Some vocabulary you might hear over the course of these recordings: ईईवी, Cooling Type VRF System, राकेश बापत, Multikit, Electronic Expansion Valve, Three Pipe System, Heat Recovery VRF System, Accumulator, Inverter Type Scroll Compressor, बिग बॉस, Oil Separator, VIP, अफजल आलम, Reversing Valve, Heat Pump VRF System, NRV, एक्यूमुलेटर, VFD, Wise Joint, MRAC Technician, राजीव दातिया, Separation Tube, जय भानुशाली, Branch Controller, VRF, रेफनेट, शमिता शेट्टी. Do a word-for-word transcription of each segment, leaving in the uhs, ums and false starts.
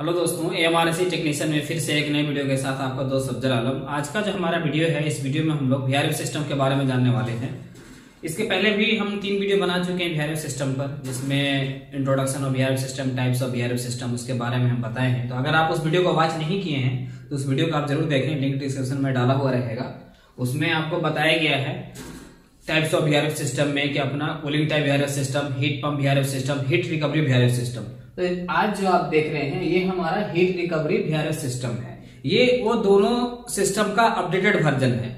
Hello दोस्तों, MRC technician में फिर से एक नई वीडियो के साथ आपका दोस्त अफजल आलम। आज का जो हमारा वीडियो है, इस वीडियो में हम लोग वीआरएफ सिस्टम के बारे में जानने वाले हैं। इसके पहले भी हम तीन वीडियो बना चुके हैं वीआरएफ सिस्टम पर, जिसमें introduction of VRF system, types of VRF system, उसके बारे में हम बताए हैं। तो अगर आप उस वीडियो को वॉच नहीं किए हैं तो उस वीडियो को आप जरूर देखें, लिंक डिस्क्रिप्शन में डाला हुआ रहेगा। उसमें आपको बताया गया है टाइप्स ऑफ वीआरएफ सिस्टम में कि अपना cooling type VRF system, heat pump VRF system, heat recovery VRF system. तो आज जो आप देख रहे हैं ये हमारा हीट रिकवरी वीआरएफ सिस्टम है। ये वो दोनों सिस्टम का अपडेटेड वर्जन है।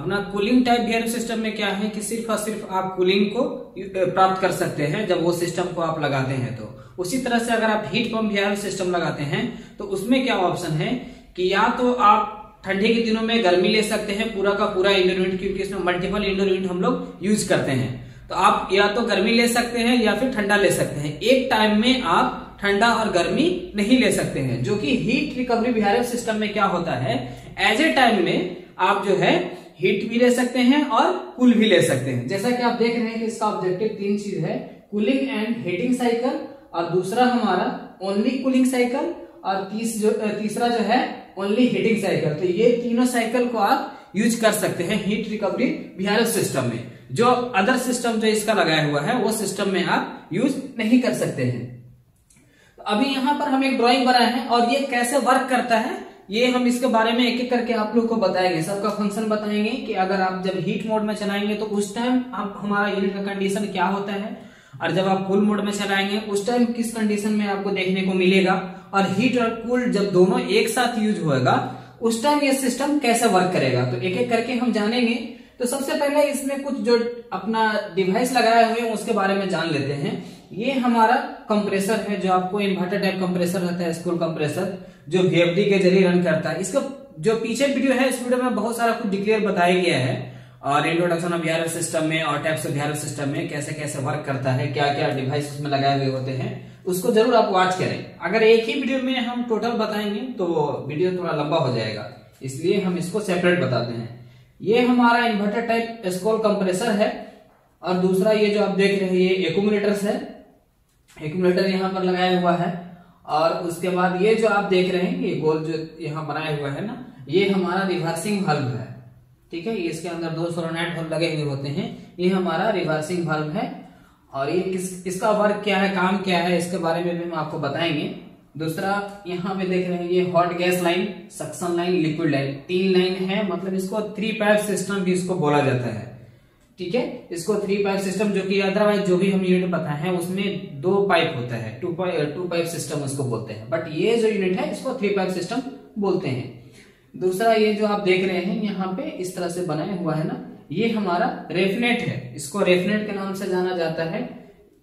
अपना कूलिंग टाइप वीआरएफ सिस्टम में क्या है कि सिर्फ और सिर्फ आप कूलिंग को प्राप्त कर सकते हैं जब वो सिस्टम को आप लगाते हैं। तो उसी तरह से अगर आप हीट पंप वीआरएफ सिस्टम लगाते हैं तो उसमें क्या ऑप्शन है कि या तो आप ठंडी के दिनों में गर्मी ले सकते हैं पूरा का पूरा इंडोर यूनिट, क्योंकि इसमें मल्टीपल इंडोर यूनिट हम लोग यूज करते हैं। तो आप या तो गर्मी ले सकते हैं या फिर ठंडा ले सकते हैं। एक टाइम में आप ठंडा और गर्मी नहीं ले सकते हैं, जो कि हीट रिकवरी वीआरएफ सिस्टम में क्या होता है, एज ए टाइम में आप जो है हीट भी ले सकते हैं और कूल भी ले सकते हैं। जैसा कि आप देख रहे हैं कि इसका ऑब्जेक्टिव तीन चीज है, कूलिंग एंड हीटिंग साइकिल, और दूसरा हमारा ओनली कूलिंग साइकिल, और तीस जो, तीसरा जो है ओनली हीटिंग साइकिल। तो ये तीनों साइकिल को आप यूज कर सकते हैं हीट रिकवरी वीआरएफ सिस्टम में। जो अदर सिस्टम जो इसका लगाया हुआ है वो सिस्टम में आप यूज नहीं कर सकते हैं। तो अभी यहाँ पर हम एक ड्राइंग बनाए हैं और ये कैसे वर्क करता है ये हम इसके बारे में एक एक करके आप लोग को बताएंगे। सबका फंक्शन बताएंगे कि अगर आप जब हीट मोड में चलाएंगे तो उस टाइम आप हमारा यूनिट का कंडीशन क्या होता है, और जब आप कूल मोड में चलाएंगे उस टाइम किस कंडीशन में आपको देखने को मिलेगा, और हीट और कूल जब दोनों एक साथ यूज होएगा उस टाइम ये सिस्टम कैसे वर्क करेगा। तो एक एक करके हम जानेंगे। तो सबसे पहले इसमें कुछ जो अपना डिवाइस लगाए हुए हैं उसके बारे में जान लेते हैं। ये हमारा कंप्रेसर है जो आपको इन्वर्टर टाइप कंप्रेसर रहता है, स्कूल कंप्रेसर, जो वीएफडी के जरिए रन करता है। इसका जो पीछे वीडियो है इस वीडियो में बहुत सारा कुछ डिक्लेयर बताया गया है, और इंट्रोडक्शन ऑफ वीआरएफ सिस्टम में और टाइप्स ऑफ वीआरएफ सिस्टम में कैसे कैसे वर्क करता है, क्या क्या डिवाइस उसमें लगाए हुए होते हैं, उसको जरूर आप वॉच करें। अगर एक ही वीडियो में हम टोटल बताएंगे तो वीडियो थोड़ा लंबा हो जाएगा, इसलिए हम इसको सेपरेट बताते हैं। ये हमारा इन्वर्टर टाइप स्क्रॉल कंप्रेसर है, और दूसरा ये जो आप देख रहे हैं ये एक्यूमुलेटर्स है, एक्यूमुलेटर यहाँ पर लगाया हुआ है। और उसके बाद ये जो आप देख रहे हैं ये गोल जो यहाँ बनाया हुआ है ना, ये हमारा रिवर्सिंग वाल्व है, ठीक है। इसके अंदर दो सोलेनॉइड वाल्व लगे हुए होते हैं। ये हमारा रिवर्सिंग वाल्व है, और ये किस, इसका वर्क क्या है, काम क्या है, इसके बारे में भी हम आपको बताएंगे। दूसरा यहाँ पे देख रहे हैं ये hot gas line, suction line, liquid line, तीन लाइन है, मतलब इसको थ्री पाइप सिस्टम भी इसको बोला जाता है, ठीक है। इसको थ्री पाइप सिस्टम, जो कि अदरवाइज जो भी हम यूनिट बताए हैं उसमें दो पाइप होता है, two pipe two pipe system उसको बोलते हैं, बट ये जो यूनिट है इसको थ्री पाइप सिस्टम बोलते हैं। दूसरा ये जो आप देख रहे हैं यहाँ पे इस तरह से बनाया हुआ है ना, ये हमारा रेफनेट है, इसको रेफनेट के नाम से जाना जाता है,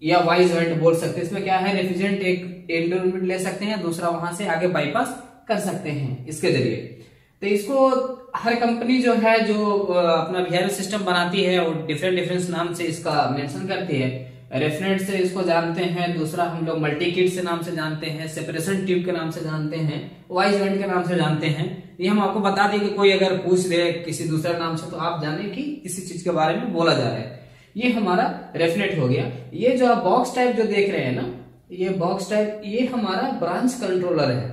या वाइज जॉइंट बोल सकते हैं। इसमें क्या है, रेफ्रिजरेंट एक इंडोर यूनिट ले सकते हैं, दूसरा वहां से आगे बाईपास कर सकते हैं इसके जरिए। तो इसको हर कंपनी जो है जो अपना वीआरएफ सिस्टम बनाती है और डिफरेंट डिफरेंट नाम से इसका मेंशन करती है। रेफनेट से इसको जानते हैं, दूसरा हम लोग मल्टीकिट से नाम से जानते हैं, सेपरेशन ट्यूब के नाम से जानते हैं, वाइज जॉइंट के नाम से जानते हैं। ये हम आपको बता दें कि कोई अगर पूछ दे किसी दूसरे नाम से तो आप जाने कि इसी चीज के बारे में बोला जा रहा है। ये हमारा रेफनेट हो गया। ये जो आप बॉक्स टाइप जो देख रहे हैं ना, ये बॉक्स टाइप, ये हमारा ब्रांच कंट्रोलर है,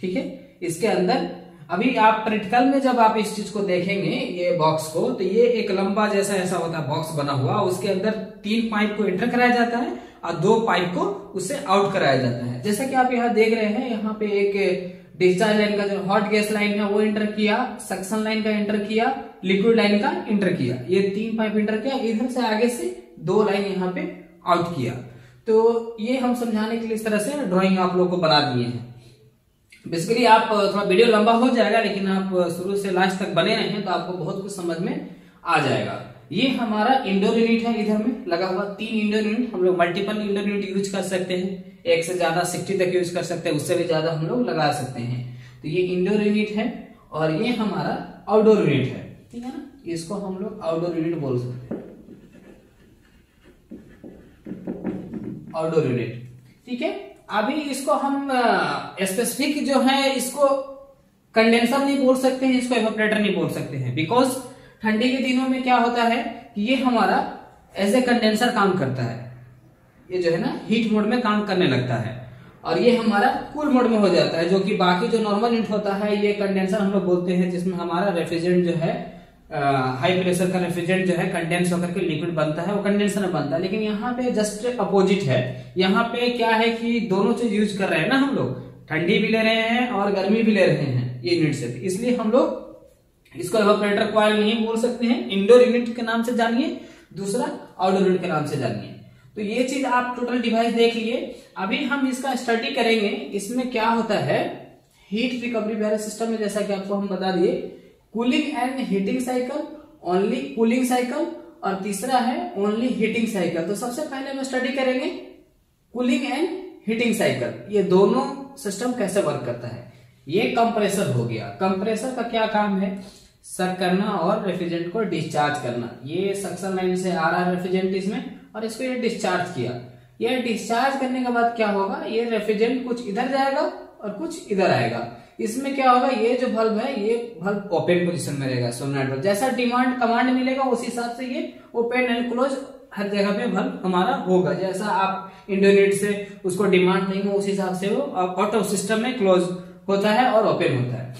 ठीक है। इसके अंदर अभी आप प्रैक्टिकल में जब आप इस चीज को देखेंगे ये बॉक्स को, तो ये एक लंबा जैसा ऐसा होता है बॉक्स बना हुआ, उसके अंदर तीन पाइप को एंटर कराया जाता है और दो पाइप को उससे आउट कराया जाता है। जैसा कि आप यहाँ देख रहे हैं, यहाँ पे एक डिस्चार्ज लाइन का जो हॉट गैस लाइन है वो इंटर किया, सक्शन लाइन का इंटर किया, लिक्विड लाइन का इंटर किया, ये तीन पाइप इंटर किया, इधर से आगे से दो लाइन यहाँ पे आउट किया। तो ये हम समझाने के लिए इस तरह से ड्राइंग आप लोगों को बना दिए हैं। बेसिकली आप थोड़ा वीडियो लंबा हो जाएगा, लेकिन आप शुरू से लास्ट तक बने रहें तो आपको बहुत कुछ समझ में आ जाएगा। ये हमारा इंडोर यूनिट है, इधर में लगा हुआ तीन इंडोर यूनिट, हम लोग मल्टीपल इंडोर यूनिट यूज कर सकते हैं, एक से ज्यादा साठ तक यूज कर सकते हैं, उससे भी ज्यादा हम लोग लगा सकते हैं। तो ये इंडोर यूनिट है, और ये हमारा आउटडोर यूनिट है, ठीक है ना, इसको हम लोग आउटडोर यूनिट बोल सकते हैं, आउटडोर यूनिट, ठीक है। अभी इसको हम स्पेसिफिक जो है इसको कंडेंसर नहीं बोल सकते हैं, इसको एवोपरेटर नहीं बोल सकते हैं, बिकॉज ठंडी के दिनों में क्या होता है कि ये हमारा एज ए कंडेंसर काम करता है, ये जो है ना हीट मोड में काम करने लगता है। और ये हमारा कूल मोड में हो जाता है, जो कि बाकी जो नॉर्मल यूनिट होता है ये कंडेंसर हम लोग बोलते हैं, जिसमें हमारा रेफ्रिजरेंट जो है हाई प्रेशर का रेफ्रिजरेंट जो है कंडेंस होकर के लिक्विड बनता है, वो कंडेंसर में बनता है। लेकिन यहाँ पे जस्ट अपोजिट है, यहाँ पे क्या है कि दोनों चीज यूज कर रहे हैं ना हम लोग, ठंडी भी ले रहे हैं और गर्मी भी ले रहे हैं ये यूनिट से, इसलिए हम लोग इसको एवोपरेटर कॉइल नहीं बोल सकते हैं। इंडोर यूनिट के नाम से जानिए, दूसरा आउटडोर यूनिट के नाम से जानिए। तो ये चीज आप टोटल डिवाइस देख लिए। अभी हम इसका स्टडी करेंगे, इसमें क्या होता है। हीट रिकवरी वीआरएफ सिस्टम में जैसा कि आपको हम बता दिए, cooling and heating cycle, only cooling cycle, और तीसरा है ओनली हीटिंग साइकिल। तो सबसे पहले हम स्टडी करेंगे कूलिंग एंड हीटिंग साइकिल, ये दोनों सिस्टम कैसे वर्क करता है। ये कंप्रेसर हो गया, कंप्रेसर का क्या काम है, सक करना और रेफ्रिजरेंट को डिस्चार्ज करना। ये सक्शन लाइन से आ रहा है रेफ्रिजरेंट इसमें, और इसको ये डिस्चार्ज किया। ये डिस्चार्ज करने के बाद क्या होगा, ये रेफ्रिजरेंट कुछ इधर जाएगा और कुछ इधर आएगा। इसमें क्या होगा, ये जो बल्ब है ये बल्ब ओपन पोजीशन में रहेगा, सोलेनोइड बल्ब। जैसा डिमांड कमांड मिलेगा उस हिसाब से ये ओपन एंड क्लोज हर जगह पे बल्ब हमारा होगा। जैसा आप इंटरनेट से उसको डिमांड नहीं हो उस हिसाब से वो ऑटो सिस्टम में क्लोज होता है और ओपन होता है।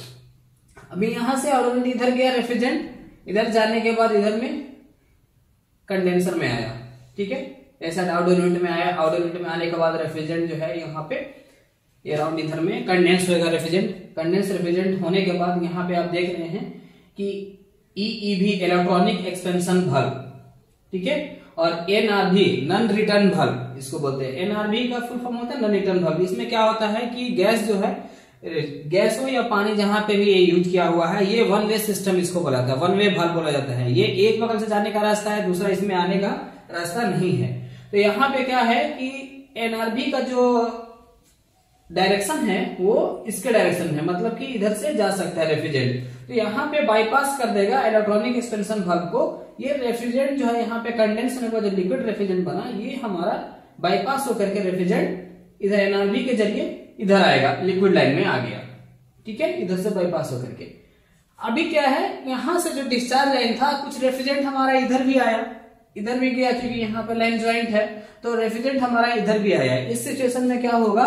अभी यहाँ से और इधर गया रेफ्रिजरेंट, इधर जाने के बाद इधर में कंडेंसर में आया, ठीक है। ऐसा आउटडोर यूनिट में आया, आउटडोर यूनिट में आने के बाद रेफ्रिजरेंट जो है यहाँ पे अराउंड इधर में कंडेंस होगा रेफ्रिजरेंट। कंडेंस रेफ्रिजरेंट होने के बाद यहाँ पे आप देख रहे हैं कि ईईवी इलेक्ट्रॉनिक एक्सपेंशन वाल्व, ठीक है, और एनआरवी नॉन रिटर्न वाल्व इसको बोलते हैं। एनआरवी का फुल फॉर्म होता है नॉन रिटर्न वाल्व। इसमें क्या होता है कि गैस जो है, गैस हो या पानी, जहां पे भी ये यूज किया हुआ है, ये वन वे सिस्टम इसको बोला जाता है, वन वे वाल्व बोला जाता है। ये एक बगल से जाने का रास्ता है, दूसरा इसमें आने का रास्ता नहीं है। तो यहाँ पे क्या है कि एनआरवी का जो डायरेक्शन है वो इसके डायरेक्शन है, मतलब कि इधर से जा सकता है रेफ्रिजरेंट। तो यहाँ पे बाईपास कर देगा इलेक्ट्रॉनिक एक्सपेंशन वाल्व को। ये रेफ्रिजरेंट जो है यहाँ पे कंडेंस होने का जो लिक्विड रेफ्रिजरेंट बना, ये हमारा बाईपास होकर के रेफ्रिजरेंट इधर एनआरवी के जरिए इधर आएगा, लिक्विड लाइन में आ गया, ठीक है, इधर से बाईपास होकर के। अभी क्या है, यहां से जो डिस्चार्ज लाइन था, कुछ रेफ्रिजरेंट हमारा इधर भी आया, इधर भी गया, क्योंकि यहाँ पर लाइन ज्वाइंट है, तो रेफ्रिजरेंट हमारा इधर भी आया। इस सिचुएशन में क्या होगा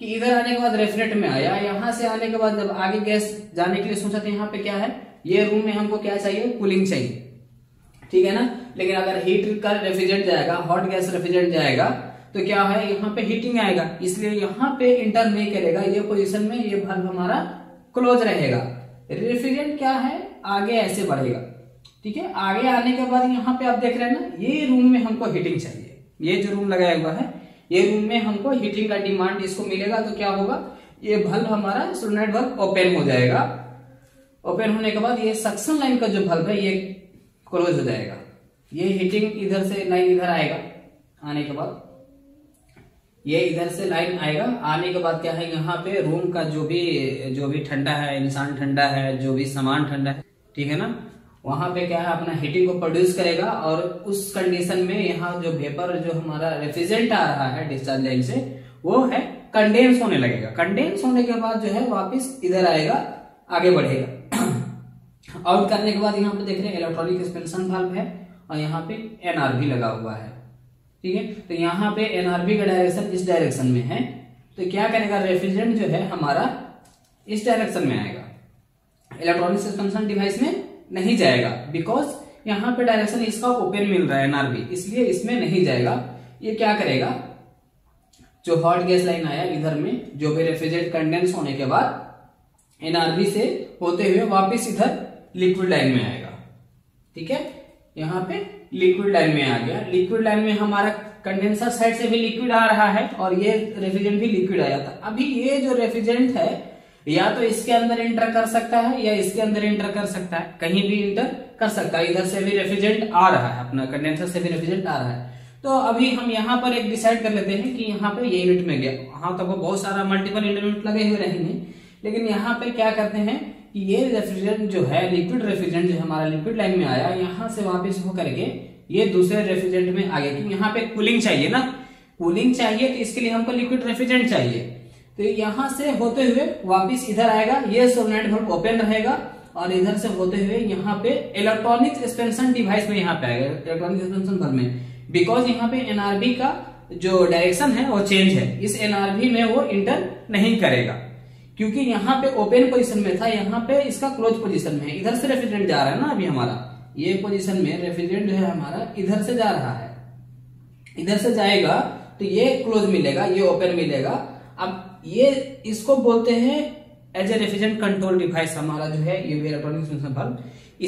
कि इधर आने के बाद रेफ्रिजरेंट में आया, यहाँ से आने के बाद जब आगे गैस जाने के लिए सोचा, तो यहाँ पे क्या है, ये रूम में हमको क्या चाहिए, कूलिंग चाहिए, ठीक है ना। लेकिन अगर हीट का रेफ्रिजरेंट जाएगा, हॉट गैस रेफ्रिजरेंट जाएगा, तो क्या है, यहाँ पे हीटिंग आएगा, इसलिए यहाँ पे इंटर नहीं करेगा। ये पोजिशन में ये बल्ब हमारा क्लोज रहेगा, रेफ्रिजरेंट क्या है आगे ऐसे बढ़ेगा, ठीक है। आगे आने के बाद यहाँ पे आप देख रहे हैं ना, ये रूम में हमको हीटिंग चाहिए, ये जो रूम लगाया हुआ है ये रूम में हमको हीटिंग का डिमांड इसको मिलेगा। तो क्या होगा, ये बल्ब हमारा सोलेनोइड बल्ब ओपन हो जाएगा। ओपन होने के बाद ये सक्शन लाइन का जो बल्ब है ये क्लोज हो जाएगा, ये हीटिंग इधर से लाइन इधर आएगा, आने के बाद ये इधर से लाइन आएगा। आने के बाद क्या है, यहाँ पे रूम का जो भी जो भी ठंडा है, इंसान ठंडा है, जो भी सामान ठंडा है, ठीक है ना, वहां पे क्या है अपना हीटिंग को प्रोड्यूस करेगा। और उस कंडीशन में यहाँ जो वेपर जो हमारा रेफ्रिजरेंट आ रहा है डिस्चार्ज लाइन से, वो है कंडेंस होने लगेगा। कंडेंस होने के बाद जो है वापस इधर आएगा, आगे बढ़ेगा। आउट करने के बाद यहाँ पे देख रहे हैं इलेक्ट्रॉनिक एक्सपेंशन वाल्व है, और यहाँ पे एनआरवी लगा हुआ है, ठीक है। तो यहाँ पे एनआरवी का डायरेक्शन इस डायरेक्शन में है, तो क्या करेगा, रेफ्रिजरेंट जो है हमारा इस डायरेक्शन में आएगा, इलेक्ट्रॉनिक एक्सपेंशन डिवाइस में नहीं जाएगा, बिकॉज यहाँ पे डायरेक्शन इसका ओपन मिल रहा है एनआरवी, इसलिए इसमें नहीं जाएगा। ये क्या करेगा, जो हॉट गैस लाइन आया इधर में, जो भी रेफ्रिजरेंट कंडेंस होने के बाद एनआरवी से होते हुए वापस इधर लिक्विड लाइन में आएगा, ठीक है। यहाँ पे लिक्विड लाइन में आ गया, लिक्विड लाइन में हमारा कंडेंसर साइड से भी लिक्विड आ रहा है और ये रेफ्रिजरेंट भी लिक्विड आ जाता है। अभी ये जो रेफ्रिजरेंट है या तो इसके अंदर इंटर कर सकता है या इसके अंदर इंटर कर सकता है, कहीं भी इंटर कर सकता है। इधर से भी रेफ्रिजरेंट आ रहा है, अपना कंडेंसर से भी रेफ्रिजरेंट आ रहा है। तो अभी हम यहाँ पर एक डिसाइड कर लेते हैं कि यहाँ पे ये यूनिट में गया, वहां तो बहुत सारा मल्टीपल यूनिट लगे हुए रहेंगे, लेकिन यहाँ पे क्या करते हैं कि ये रेफ्रिजरेंट जो है, लिक्विड रेफ्रिजरेंट जो हमारा लिक्विड लाइन में आया, यहाँ से वापिस होकर के ये दूसरे रेफ्रिजरेंट में आ गया, क्योंकि यहाँ पे कूलिंग चाहिए ना, कूलिंग चाहिए तो इसके लिए हमको लिक्विड रेफ्रिजरेंट चाहिए। तो यहाँ से होते हुए वापस इधर आएगा, ये सोलेनोइड वाल्व ओपन रहेगा, और इधर से होते हुए यहाँ पे इलेक्ट्रॉनिक एक्सपेंशन डिवाइस में यहाँ पे आएगा, इलेक्ट्रॉनिक एक्सपेंशन वाल्व में, बिकॉज यहाँ पे एनआरबी का जो डायरेक्शन है वो चेंज है, इस एनआरवी में वो इंटर नहीं करेगा क्योंकि यहाँ पे ओपन पोजीशन में था, यहाँ पे इसका क्लोज पोजीशन में है। इधर से रेफ्रिजरेंट जा रहा है ना, अभी हमारा ये पोजीशन में रेफ्रिजरेंट जो है हमारा इधर से जा रहा है, इधर से जाएगा तो ये क्लोज मिलेगा, ये ओपन मिलेगा। अब ये इसको बोलते हैं as a refrigerant control device. हमारा जो है ये इलेक्ट्रॉनिक एक्सपेंशन वाल्व,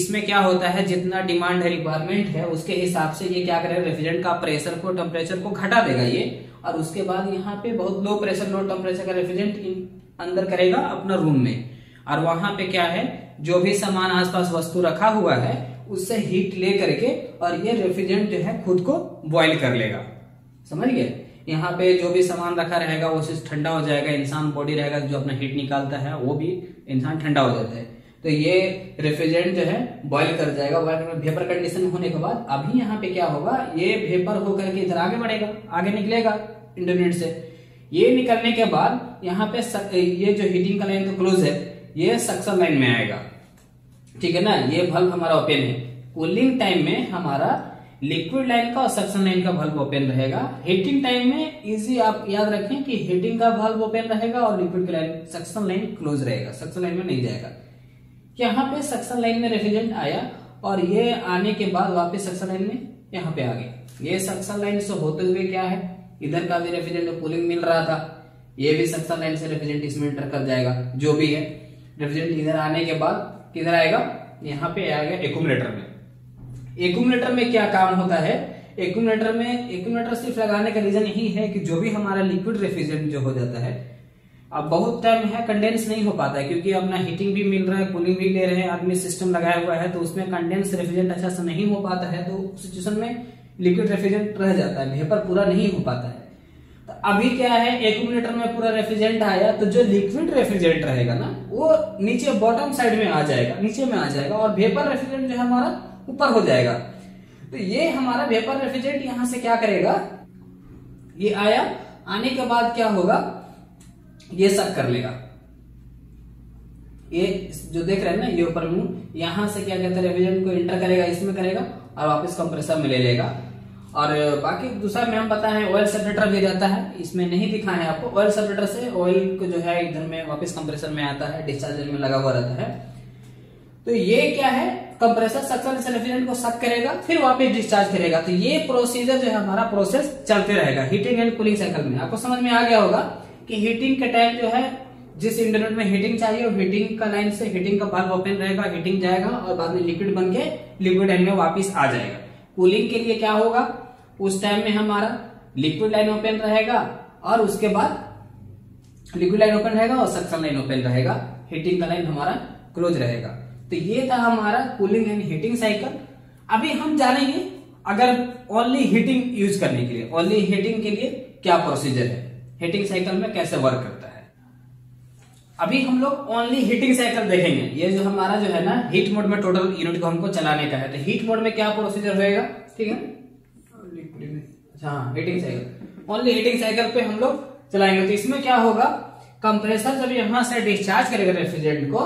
इसमें क्या होता है जितना डिमांड है रिक्वायरमेंट है उसके हिसाब से ये क्या करेगा रेफ्रिजरेंट का प्रेशर को टेम्परेचर को घटा देगा ये, और उसके बाद यहाँ पे बहुत लो प्रेशर लो टेम्परेचर का रेफ्रिजरेंट अंदर करेगा अपना रूम में, और वहां पे क्या है जो भी सामान आसपास वस्तु रखा हुआ है उससे हीट ले करके और ये रेफ्रिजरेंट जो है खुद को बॉइल कर लेगा। समझ गए, यहाँ पे जो भी सामान रखा रहेगा वो सिर्फ ठंडा हो जाएगा, इंसान बॉडी रहेगा जो अपना हीट निकालता है वो भी इंसान ठंडा हो जाता है, तो ये रेफ्रिजरेंट जो है बॉयल कर जाएगा। वेपर कंडीशन होने के बाद अभी यहाँ पे क्या होगा ये वेपर होकर के इधर आगे बढ़ेगा, आगे निकलेगा इंटरनेट से। ये निकलने के बाद यहाँ पे सक, ये जो हीटिंग का लाइन तो क्लोज है, ये सक्शन लाइन में आएगा, ठीक है ना। ये बल्ब हमारा ओपन है, कूलिंग टाइम में हमारा लिक्विड लाइन का और सक्शन लाइन का वाल्व ओपन रहेगा। हीटिंग टाइम में इजी आप याद रखें कि हीटिंग का वाल्व ओपन रहेगा और लिक्विड की लाइन सक्शन लाइन क्लोज रहेगा, सक्शन लाइन में नहीं जाएगा। यहाँ पे सक्शन लाइन में रेफ्रिजरेंट आया और ये आने के बाद वापस सक्शन लाइन में यहाँ पे आ गया। ये सक्शन लाइन से होते हुए क्या है इधर का भी रेफ्रिजरेंट कूलिंग मिल रहा था, ये भी सक्शन लाइन से रेफ्रिजरेंट इसमें एंटर कर जाएगा। जो भी है रेफ्रिजरेंट इधर आने के बाद किधर आएगा, यहाँ पे आएगा एक्यूमुलेटर में। एक्यूमुलेटर में क्या काम होता है, एक्यूमुलेटर में एक्यूमुलेटर सिर्फ लगाने का रीजन यही है कि जो भी हमारा लिक्विड रेफ्रिजरेंट जो हो जाता है अब बहुत टाइम है कंडेंस नहीं हो पाता है, क्योंकि अपना हीटिंग भी मिल रहा है कूलिंग भी ले रहे हैं, आदमी सिस्टम लगाया हुआ है तो उसमें कंडेंस रेफ्रिजरेंट अच्छा से नहीं हो पाता है, तो सिचुएशन में लिक्विड रेफ्रिजरेंट रह जाता है, वेपर पूरा नहीं हो पाता है। तो अभी क्या है एक्यूमुलेटर में पूरा रेफ्रिजरेंट आया तो जो लिक्विड रेफ्रिजरेंट रहेगा ना वो नीचे बॉटम साइड में आ जाएगा, नीचे में आ जाएगा और वेपर रेफ्रिजरेंट जो है हमारा ऊपर हो जाएगा। तो ये हमारा वेपर रेफ्रिजरेंट यहां से क्या करेगा, ये आया आने के बाद क्या होगा ये सब कर लेगा। ये जो देख रहे हैं ना ये ऊपर मुंह यहां से क्या कहते हैं रेफ्रिजरेंट को इंटर करेगा, इसमें करेगा और वापस कंप्रेसर में ले लेगा। और बाकी दूसरा में हम पता है ऑयल सेपरेटर भी रहता है, इसमें नहीं दिखा है आपको। ऑयल सेपरेटर से ऑयल को जो है इधर में वापस कंप्रेसर में आता है, डिस्चार्जर में लगा हुआ रहता है। तो ये क्या है कंप्रेसर सक्शन से रेफ्रिजरेंट को सक करेगा फिर वापस डिस्चार्ज करेगा। तो ये प्रोसीजर जो है हमारा प्रोसेस चलते रहेगा हीटिंग एंड कूलिंग साइकिल में। आपको समझ में आ गया होगा कि हीटिंग के टाइम जो है जिस इंटरनेट में हीटिंग चाहिए हीटिंग का लाइन से हीटिंग का वाल्व ओपन रहेगा, हीटिंग जाएगा और बाद में लिक्विड बन के लिक्विड लाइन में वापिस आ जाएगा। कूलिंग के लिए क्या होगा उस टाइम में हमारा लिक्विड लाइन ओपन रहेगा और उसके बाद लिक्विड लाइन ओपन रहेगा और सक्शन लाइन ओपन रहेगा, हीटिंग का लाइन हमारा क्लोज रहेगा। तो ये था हमारा कूलिंग एंड हीटिंग साइकिल। अभी हम जानेंगे अगर ओनली हीटिंग यूज करने के लिए, ओनली हीटिंग के लिए क्या प्रोसीजर है, हीटिंग साइकिल में कैसे वर्क करता है। अभी हम लोग ओनली हीटिंग साइकिल देखेंगे। ये जो हमारा जो है ना हीट मोड में टोटल यूनिट को हमको चलाने का है, तो हीट मोड में क्या प्रोसीजर होगा, ठीक है अच्छा heating cycle, only heating cycle पे हम लोग चलाएंगे। तो इसमें क्या होगा कंप्रेसर जब यहां से डिस्चार्ज करेगा रेफ्रिजरेंट को,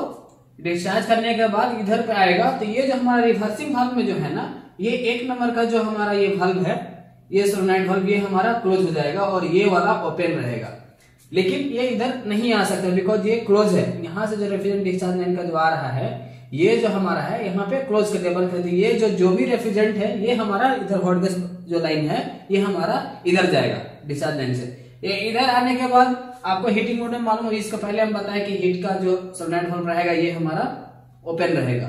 डिस्चार्ज करने के बाद इधर पे आएगा तो ये जो हमारा रिवर्सिंग वाल्व में जो है ना ये एक नंबर का जो हमारा ये वाल्व है ये सोलेनॉइड वाल्व ये हमारा क्लोज हो जाएगा और ये वाला ओपन रहेगा, लेकिन ये इधर नहीं आ सकता बिकॉज ये क्लोज है। यहाँ से जो रेफ्रिजरेंट डिस्चार्ज लाइन का जो आ रहा है ये जो हमारा है यहाँ पे क्लोज करके बंद कर दिया, ये जो जो भी रेफ्रिजरेंट है ये हमारा इधर हॉट गैस जो लाइन है ये हमारा इधर जाएगा डिस्चार्ज लाइन से। ये इधर आने के बाद आपको हीटिंग मोड में मालूम है, इसका पहले हम बताया कि हीट का जो सोलेनॉइड वाल्व रहेगा ये हमारा ओपन रहेगा,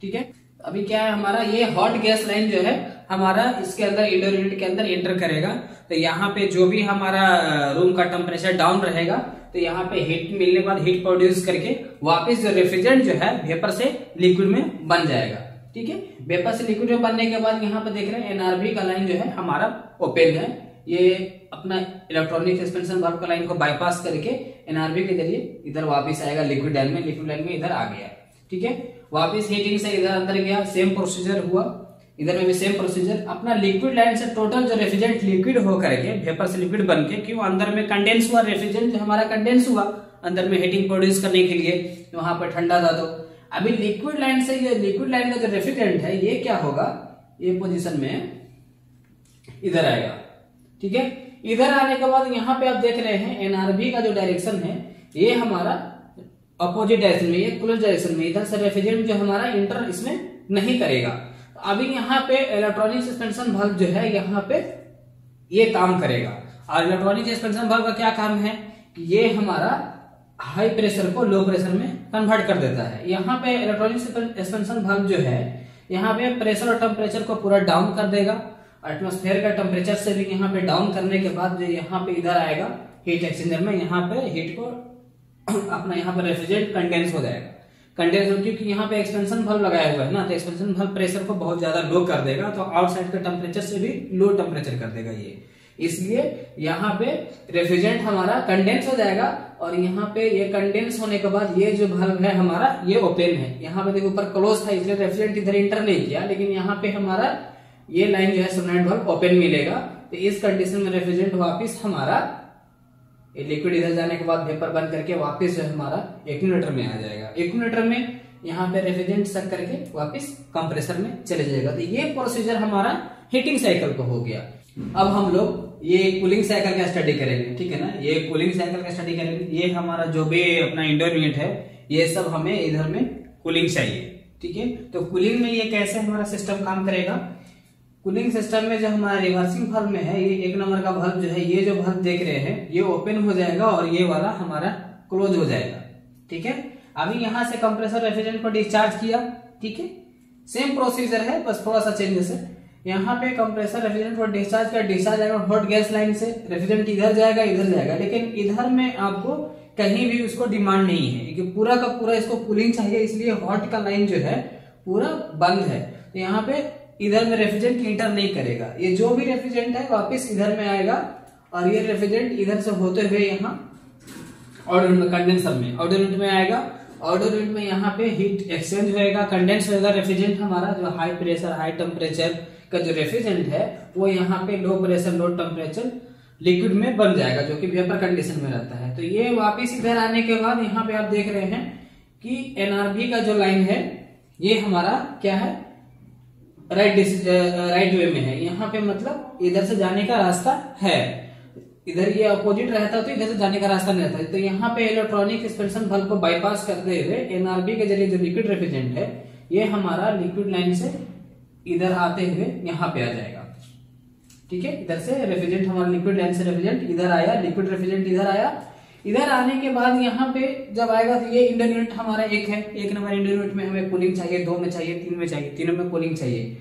ठीक है। अभी क्या है हमारा ये हॉट गैस लाइन जो है हमारा इसके अंदर इंडोर यूनिट के अंदर एंटर करेगा। तो यहाँ पे जो भी हमारा रूम का टेम्परेचर डाउन रहेगा तो यहाँ पे हीट मिलने के बाद हीट प्रोड्यूस करके वापिस जो रेफ्रिजरेंट जो है वेपर से लिक्विड में बन जाएगा, ठीक है। वेपर से लिक्विड में बनने के बाद यहाँ पे देख रहे हैं एनआरवी का लाइन जो है हमारा ओपन है, ये अपना इलेक्ट्रॉनिक एक्सपेंशन वाल्व का लाइन को बाईपास करके एनआरवी के जरिए इधर वापस आएगा लिक्विड लाइन में, लिक्विड लाइन में इधर आ गया, ठीक है। वापस हीटिंग से इधर अंदर गया, सेम प्रोसीजर हुआ, इधर में भी सेम प्रोसीजर। अपना लिक्विड लाइन से टोटल जो रेफ्रिजरेंट लिक्विड होकर के वेपर से लिक्विड बन के, क्यों अंदर में कंडेंस हुआ रेफ्रिजरेंट हमारा कंडेंस हुआ अंदर में हीटिंग प्रोड्यूस करने के लिए, वहां पर ठंडा था। तो अभी लिक्विड लाइन से ये लिक्विड लाइन का जो रेफ्रिजरेंट है ये क्या होगा ये पोजिशन में इधर आएगा, ठीक है। इधर आने के बाद यहाँ पे आप देख रहे हैं एनआरवी का जो डायरेक्शन है ये हमारा अपोजिट डायरेक्शन में, ये क्लोज डायरेक्शन में, इधर से रेफ्रिजरेंट जो हमारा इंटर इसमें नहीं करेगा। अभी यहाँ पे इलेक्ट्रॉनिक एक्सपेंशन वाल्व जो है यहाँ पे ये काम करेगा। और इलेक्ट्रॉनिक एक्सपेंशन वाल्व का क्या काम है, ये हमारा हाई प्रेशर को लो प्रेशर में कन्वर्ट कर देता है। यहाँ पे इलेक्ट्रॉनिक एक्सपेंशन वाल्व जो है यहाँ पे प्रेशर और टेम्परेचर को पूरा डाउन कर देगा। एटमॉस्फेयर का टेम्परेचर से भी यहाँ पे डाउन करने के बाद जो यहाँ पे इधर आएगा हीट एक्सचेंजर में, यहाँ पे हीट को अपना यहाँ पे रेफ्रिजरेंट कंडेंस हो जाएगा। कंडेंस हो क्योंकि यहाँ पे एक्सपेंशन वाल्व लगाया हुआ है ना, तो एक्सपेंशन वाल्व प्रेशर को बहुत ज्यादा लो कर देगा, तो आउटसाइड का टेम्परेचर से भी लो टेम्परेचर कर देगा ये, इसलिए यहाँ पे रेफ्रिजरेंट हमारा कंडेंस हो जाएगा। और यहाँ पे ये कंडेंस होने के बाद ये जो वाल्व है हमारा ये ओपन है। यहाँ पे देखो ऊपर क्लोज था इसलिए रेफ्रिजरेंट इधर इंटर नहीं किया, लेकिन यहाँ पे हमारा ये लाइन जो है सोलेनॉइड वाल्व ओपन मिलेगा। तो इस कंडीशन में रेफ्रिजरेंट वापस हमारा ये लिक्विड इधर जाने के बाद वेपर बंद करके वापस जो हमारा एक्यूमुलेटर में आ जाएगा। एक्यूमुलेटर में यहाँ पे रेफ्रिजरेंट सक करके वापस कंप्रेसर में चले जाएगा। तो ये प्रोसीजर हमारा हीटिंग साइकिल को हो गया। अब हम लोग ये कूलिंग साइकिल का स्टडी करेंगे, ठीक है ना। ये कूलिंग साइकिल का स्टडी करेंगे, ये हमारा जो भी अपना इंडोर यूनिट है ये सब हमें इधर में कूलिंग चाहिए, ठीक है। तो कूलिंग में ये कैसे हमारा सिस्टम काम करेगा, कूलिंग सिस्टम में जो हमारा रिवर्सिंग वाल्व में है ये एक नंबर का वाल्व जो है, ये जो वाल्व देख रहे हैं ये ओपन हो जाएगा और ये वाला हमारा क्लोज हो जाएगा, ठीक है। अभी यहाँ से कंप्रेसर रेफ्रिजरेंट को डिस्चार्ज किया, ठीक है, सेम प्रोसीजर है बस थोड़ा सा चेंजेस है। यहाँ पे कंप्रेसर रेफ्रिजरेंट को डिस्चार्ज कर डिस्चार्ज आएगा हॉट गैस लाइन से, रेफ्रिजरेंट इधर जाएगा इधर जाएगा, लेकिन इधर में आपको कहीं भी उसको डिमांड नहीं है कि पूरा का पूरा इसको कूलिंग चाहिए, इसलिए हॉट का लाइन जो है पूरा बंद है। तो यहाँ पे इधर में रेफ्रिजरेंट इंटर नहीं करेगा, ये जो भी रेफ्रिजरेंट है वापस इधर में आएगा और ये रेफ्रिजरेंट इधर से होते हुए यहाँ ऑर्डर में कंडेंसर में ऑर्डर यूनिट में आएगा। ऑर्डर यूनिट में यहाँ पे हीट एक्सचेंज होएगा, कंडेंस होएगा। रेफ्रिजरेंट हमारा जो हाई प्रेशर हाई टेम्परेचर का जो रेफ्रिजरेंट है वो यहाँ पे low pressure low temperature liquid में बन जाएगा जो कि वेपर कंडीशन में रहता है। तो ये वापिस इधर आने के बाद यहाँ पे आप देख रहे हैं कि एनआरबी का जो लाइन है ये हमारा क्या है, राइट राइट वे में है। यहाँ पे मतलब इधर से जाने का रास्ता है, इधर ये अपोजिट रहता तो इधर से जाने का रास्ता नहीं रहता। तो यहाँ पे इलेक्ट्रॉनिक एक्सपेंशन वाल्व को बाईपास करते हुए एनआरबी के जरिए जो लिक्विड रेफ्रिजरेंट है ये हमारा लिक्विड लाइन से इधर आते हुए यहाँ पे आ जाएगा, ठीक है। इधर से रेफ्रिजरेंट हमारा लिक्विड लाइन से रेफ्रिजरेंट इधर आया, लिक्विड रेफ्रिजरेंट इधर आया। इधर आने के बाद यहाँ पे जब आएगा तो ये इंडोर यूनिट हमारा एक है, एक नंबर इंडोर यूनिट में हमें कूलिंग चाहिए, दो में चाहिए, तीन में चाहिए, तीनों में कूलिंग चाहिए।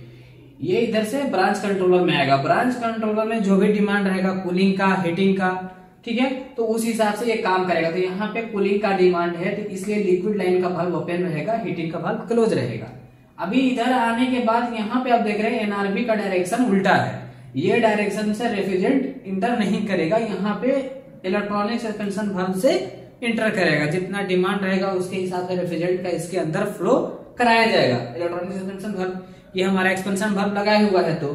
ये इधर से ब्रांच कंट्रोलर में आएगा, ब्रांच कंट्रोलर में जो भी डिमांड रहेगा कूलिंग का हीटिंग का, ठीक है, तो उस हिसाब से ये काम करेगा। तो यहाँ पे कूलिंग का डिमांड है तो इसलिए लिक्विड लाइन का वाल्व ओपन रहेगा, हीटिंग का वाल्व क्लोज रहेगा। अभी इधर आने के बाद यहाँ पे आप देख रहे हैं एनआरबी का डायरेक्शन उल्टा है, ये डायरेक्शन से रेफ्रिजरेंट इंटर नहीं करेगा, यहाँ पे इलेक्ट्रॉनिक सस्पेंशन वाल्व से इंटर करेगा। जितना डिमांड रहेगा उसके हिसाब से रेफ्रिजरेंट का इसके अंदर फ्लो कराया जाएगा। इलेक्ट्रॉनिक सस्पेंशन वाल्व ये हमारा एक्सपेंशन वाल्व लगाया हुआ है, तो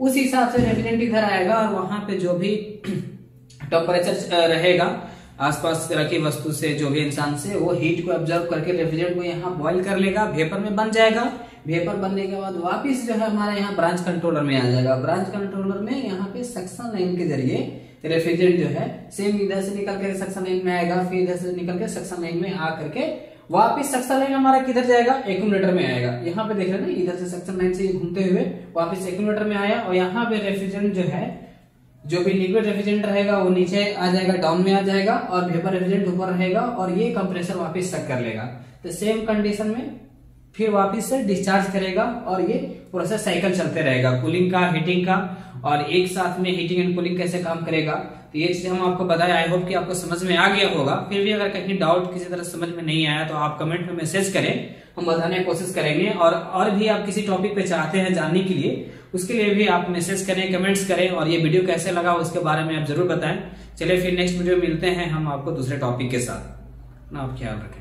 उस हिसाब से रेफ्रिजरेंट इधर आएगा और वहां पे जो भी टेम्परेचर रहेगा आसपास रखी वस्तु से जो भी इंसान से वो हीट को ऑब्जर्व करके रेफ्रिजरेंट को यहाँ बॉइल कर लेगा, वेपर में बन जाएगा। वेपर बनने के बाद वापिस जो है हमारा यहाँ ब्रांच कंट्रोलर में आ जाएगा। ब्रांच कंट्रोलर में यहाँ पे सक्शन लाइन के जरिए रेफ्रिजरेंट जो है सेम इधर से निकल के सक्शन लाइन में आएगा, फिर इधर से निकल के सक्शन लाइन में आ करके वापस सक्शन लाइन हमारा किधर जाएगा, एक्यूमुलेटर में आएगा। यहाँ पे देख रहे हैं ना, इधर से सक्शन लाइन से घूमते हुए वापस एक्यूमुलेटर में आया और यहाँ पे रेफ्रिजरेंट जो है जो भी लिक्विड रेफ्रिजरेंट रहेगा वो नीचे आ जाएगा, डाउन में आ जाएगा और वेपर रेफ्रिजरेंट ऊपर रहेगा और ये कंप्रेसर वापिस सक कर लेगा। तो सेम कंडीशन में फिर वापिस से डिस्चार्ज करेगा और ये प्रोसेस साइकिल चलते रहेगा, कूलिंग का हीटिंग का, और एक साथ में हीटिंग एंड कूलिंग कैसे काम करेगा। तो ये चीज हम आपको बताएं, आई होप कि आपको समझ में आ गया होगा। फिर भी अगर कहीं डाउट किसी तरह समझ में नहीं आया तो आप कमेंट में मैसेज करें, हम बताने की कोशिश करेंगे। और और भी आप किसी टॉपिक पे चाहते हैं जानने के लिए उसके लिए भी आप मैसेज करें, कमेंट्स करें, और ये वीडियो कैसे लगा उसके बारे में आप जरूर बताएं। चलिए फिर नेक्स्ट वीडियो मिलते हैं हम आपको दूसरे टॉपिक के साथ ना, आप ख्याल रखें।